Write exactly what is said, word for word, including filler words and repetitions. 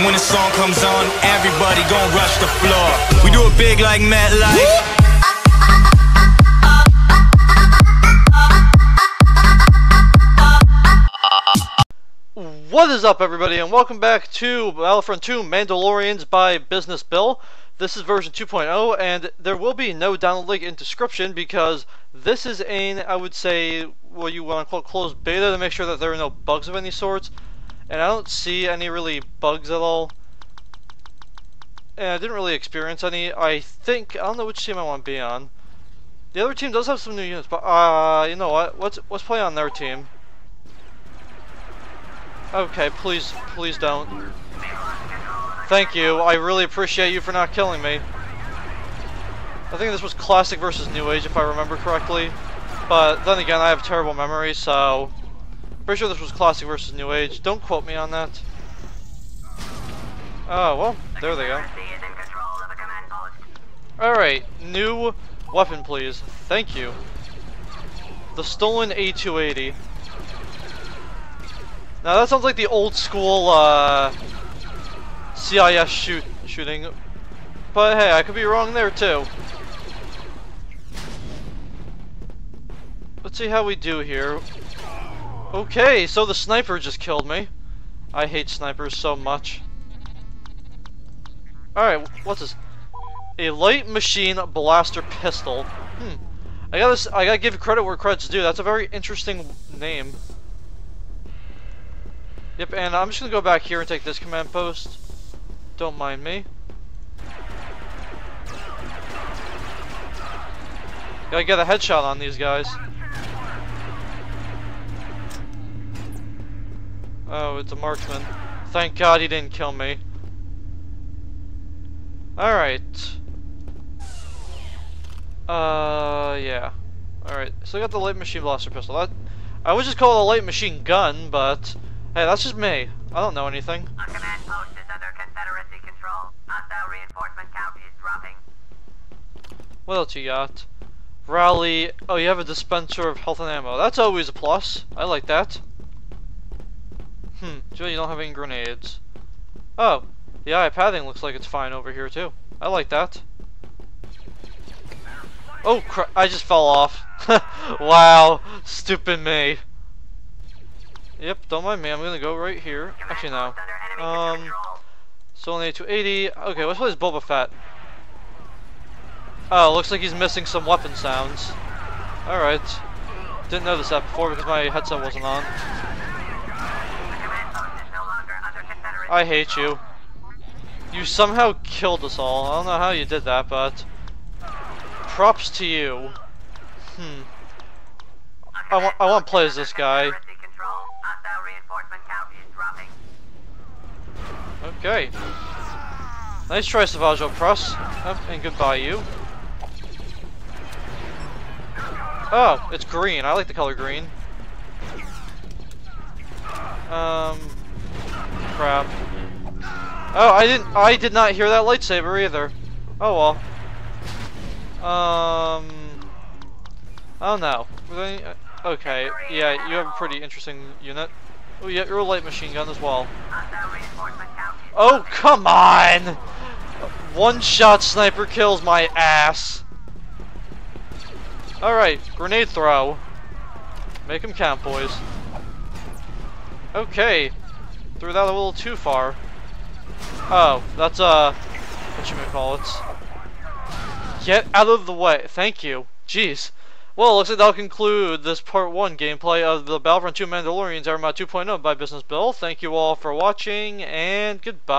And when the song comes on, everybody gon' rush the floor. We do it big like Matt Light. What is up, everybody, and welcome back to Battlefront two Mandalorians by Business Bill. This is version two point oh, and there will be no download link in description because this is in, I would say, what you want to call closed beta to make sure that there are no bugs of any sorts. And I don't see any really bugs at all. And I didn't really experience any. I think, I don't know which team I want to be on. The other team does have some new units, but uh, you know what, let's, let's play on their team. Okay, please, please don't. Thank you, I really appreciate you for not killing me. I think this was Classic versus New Age, if I remember correctly. But then again, I have terrible memory, so... pretty sure this was Classic versus New Age. Don't quote me on that. Oh, well, there they go. Alright, new weapon, please. Thank you. The stolen A two eighty. Now that sounds like the old school uh, C I S shoot shooting, but hey, I could be wrong there too. Let's see how we do here. Okay, so the sniper just killed me. I hate snipers so much. Alright, what's this? A light machine blaster pistol. Hmm. I gotta, I gotta give credit where credit's due. That's a very interesting name. Yep, and I'm just gonna go back here and take this command post. Don't mind me. Gotta get a headshot on these guys. Oh, it's a marksman. Thank God he didn't kill me. Alright. Uh, yeah. Alright, so I got the light machine blaster pistol. That, I would just call it a light machine gun, but... hey, that's just me. I don't know anything. Our command post is under Confederacy control. Hostile reinforcement count is dropping. What else you got? Rally. Oh, you have a dispenser of health and ammo. That's always a plus. I like that. Hmm. So you don't have any grenades. Oh. The eye padding looks like it's fine over here too. I like that. Oh crap! I just fell off. Wow. Stupid me. Yep, don't mind me, I'm gonna go right here. Actually, no. Um, so only A two eighty. Okay, let's play this Boba Fett. Oh, looks like he's missing some weapon sounds. Alright. Didn't notice that before because my headset wasn't on. I hate you. You somehow killed us all. I don't know how you did that, but... props to you. Hmm. I, wa I want to play as this guy. Okay. Nice try, Savage Opress. Oh, and goodbye, you. Oh, it's green. I like the color green. Um, crap. Oh, I didn't. I did not hear that lightsaber either. Oh well. Um. Oh no. Okay. Yeah, you have a pretty interesting unit. Oh yeah, you're a light machine gun as well. Oh, come on! One-shot sniper kills my ass. Alright, grenade throw. Make him count, boys. Okay. Threw that a little too far. Oh, that's, uh... whatchamacallit. Get out of the way. Thank you. Jeez. Well, looks like that'll conclude this part one gameplay of the Battlefront two Mandalorians Arma two point oh by Business Bill. Thank you all for watching, and goodbye.